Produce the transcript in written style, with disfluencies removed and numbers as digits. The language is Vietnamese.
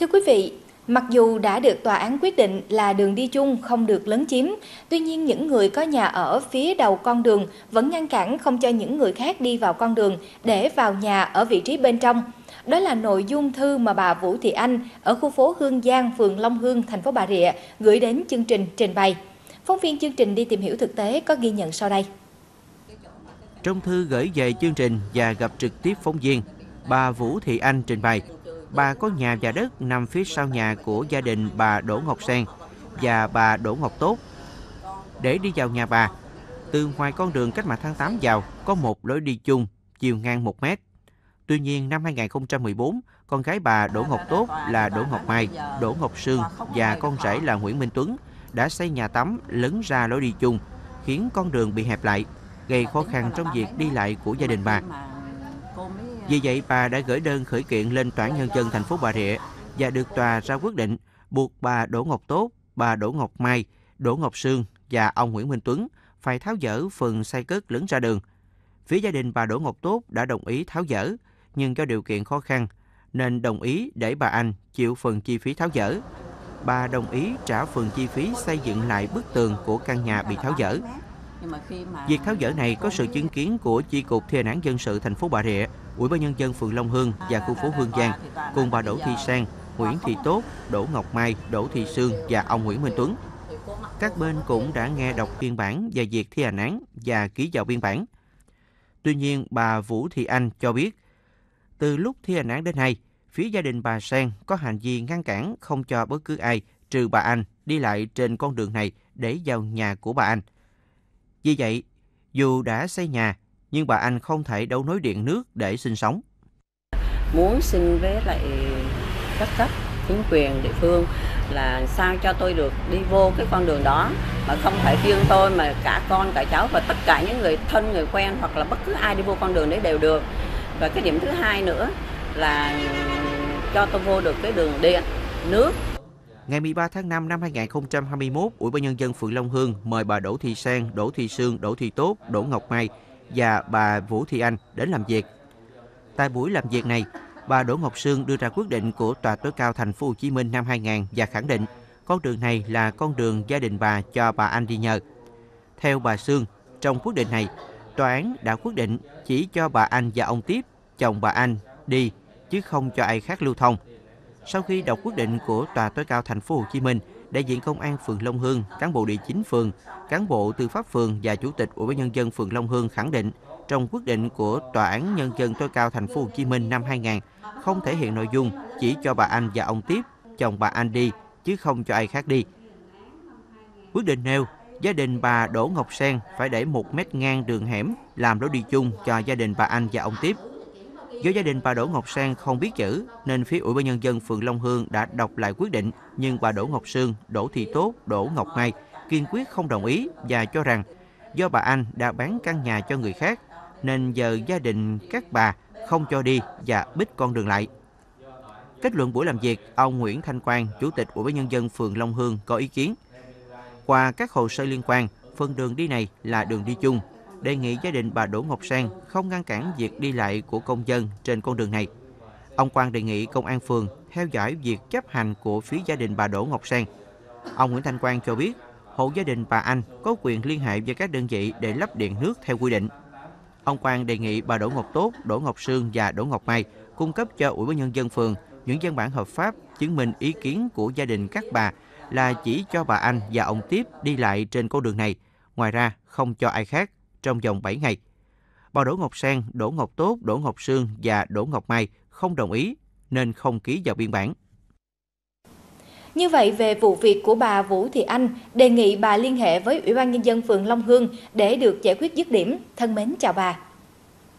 Thưa quý vị, mặc dù đã được tòa án quyết định là đường đi chung không được lấn chiếm, tuy nhiên những người có nhà ở phía đầu con đường vẫn ngăn cản không cho những người khác đi vào con đường để vào nhà ở vị trí bên trong. Đó là nội dung thư mà bà Vũ Thị Anh ở khu phố Hương Giang, phường Long Hương, thành phố Bà Rịa gửi đến chương trình trình bày. Phóng viên chương trình đi tìm hiểu thực tế có ghi nhận sau đây. Trong thư gửi về chương trình và gặp trực tiếp phóng viên, bà Vũ Thị Anh trình bày bà có nhà và đất nằm phía sau nhà của gia đình bà Đỗ Ngọc Sen và bà Đỗ Ngọc Tốt. Để đi vào nhà bà, từ ngoài con đường cách Mạc Tháng 8 vào có một lối đi chung chiều ngang 1 mét. Tuy nhiên, năm 2014, con gái bà Đỗ Ngọc Tốt là Đỗ Ngọc Mai, Đỗ Ngọc Sương và con rể là Nguyễn Minh Tuấn đã xây nhà tắm lấn ra lối đi chung, khiến con đường bị hẹp lại, gây khó khăn trong việc đi lại của gia đình bà. Vì vậy, bà đã gửi đơn khởi kiện lên Tòa án Nhân dân thành phố Bà Rịa và được tòa ra quyết định buộc bà Đỗ Ngọc Tốt, bà Đỗ Ngọc Mai, Đỗ Ngọc Sương và ông Nguyễn Minh Tuấn phải tháo dỡ phần xây cất lấn ra đường. Phía gia đình bà Đỗ Ngọc Tốt đã đồng ý tháo dỡ, nhưng do điều kiện khó khăn nên đồng ý để bà Anh chịu phần chi phí tháo dỡ. Bà đồng ý trả phần chi phí xây dựng lại bức tường của căn nhà bị tháo dỡ. Việc tháo dỡ này có sự chứng kiến của Chi cục Thi hành án dân sự thành phố Bà Rịa, Ủy ban nhân dân phường Long Hương và khu phố Hương Giang cùng bà Đỗ Thị Sang, Nguyễn Thị Tốt, Đỗ Ngọc Mai, Đỗ Thị Sương và ông Nguyễn Minh Tuấn. Các bên cũng đã nghe đọc biên bản về việc thi hành án và ký vào biên bản. Tuy nhiên, bà Vũ Thị Anh cho biết từ lúc thi hành án đến nay, phía gia đình bà Sen có hành vi ngăn cản không cho bất cứ ai trừ bà Anh đi lại trên con đường này để vào nhà của bà Anh. Vì vậy, dù đã xây nhà, nhưng bà Anh không thể đấu nối điện nước để sinh sống. Muốn xin với lại các cấp chính quyền địa phương là sao cho tôi được đi vô cái con đường đó, mà không phải riêng tôi mà cả con, cả cháu và tất cả những người thân, người quen hoặc là bất cứ ai đi vô con đường đấy đều được. Và cái điểm thứ hai nữa là cho tôi vô được cái đường điện, nước. Ngày 13 tháng 5 năm 2021, Ủy ban Nhân dân phường Long Hương mời bà Đỗ Thị Sang, Đỗ Thị Sương, Đỗ Thị Tốt, Đỗ Ngọc Mai và bà Vũ Thị Anh đến làm việc. Tại buổi làm việc này, bà Đỗ Ngọc Sương đưa ra quyết định của Tòa tối cao thành phố Hồ Chí Minh năm 2000 và khẳng định con đường này là con đường gia đình bà cho bà Anh đi nhờ. Theo bà Sương, trong quyết định này, tòa án đã quyết định chỉ cho bà Anh và ông Tiếp, chồng bà Anh đi chứ không cho ai khác lưu thông. Sau khi đọc quyết định của Tòa tối cao thành phố Hồ Chí Minh, đại diện công an phường Long Hương, cán bộ địa chính phường, cán bộ tư pháp phường và chủ tịch Ủy ban nhân dân phường Long Hương khẳng định trong quyết định của Tòa án nhân dân tối cao thành phố Hồ Chí Minh năm 2000 không thể hiện nội dung chỉ cho bà Anh và ông Tiếp, chồng bà Anh đi chứ không cho ai khác đi. Quyết định nêu gia đình bà Đỗ Ngọc Sen phải để 1 mét ngang đường hẻm làm lối đi chung cho gia đình bà Anh và ông Tiếp. Do gia đình bà Đỗ Ngọc Sen không biết chữ nên phía Ủy ban nhân dân phường Long Hương đã đọc lại quyết định, nhưng bà Đỗ Ngọc Sương, Đỗ Thị Tốt, Đỗ Ngọc Mai kiên quyết không đồng ý và cho rằng do bà Anh đã bán căn nhà cho người khác nên giờ gia đình các bà không cho đi và bích con đường lại. Kết luận buổi làm việc, ông Nguyễn Thanh Quang, Chủ tịch Ủy ban nhân dân phường Long Hương có ý kiến. Qua các hồ sơ liên quan, phần đường đi này là đường đi chung. Đề nghị gia đình bà Đỗ Ngọc Sen không ngăn cản việc đi lại của công dân trên con đường này. Ông Quang đề nghị công an phường theo dõi việc chấp hành của phía gia đình bà Đỗ Ngọc Sen. Ông Nguyễn Thanh Quang cho biết, hộ gia đình bà Anh có quyền liên hệ với các đơn vị để lắp điện nước theo quy định. Ông Quang đề nghị bà Đỗ Ngọc Tốt, Đỗ Ngọc Sương và Đỗ Ngọc Mai cung cấp cho Ủy ban nhân dân phường những văn bản hợp pháp chứng minh ý kiến của gia đình các bà là chỉ cho bà Anh và ông Tiếp đi lại trên con đường này, ngoài ra không cho ai khác. Trong vòng 7 ngày, bà Đỗ Ngọc Sen, Đỗ Ngọc Tốt, Đỗ Ngọc Sương và Đỗ Ngọc Mai không đồng ý nên không ký vào biên bản. Như vậy, về vụ việc của bà Vũ Thị Anh, đề nghị bà liên hệ với Ủy ban Nhân dân phường Long Hương để được giải quyết dứt điểm. Thân mến chào bà.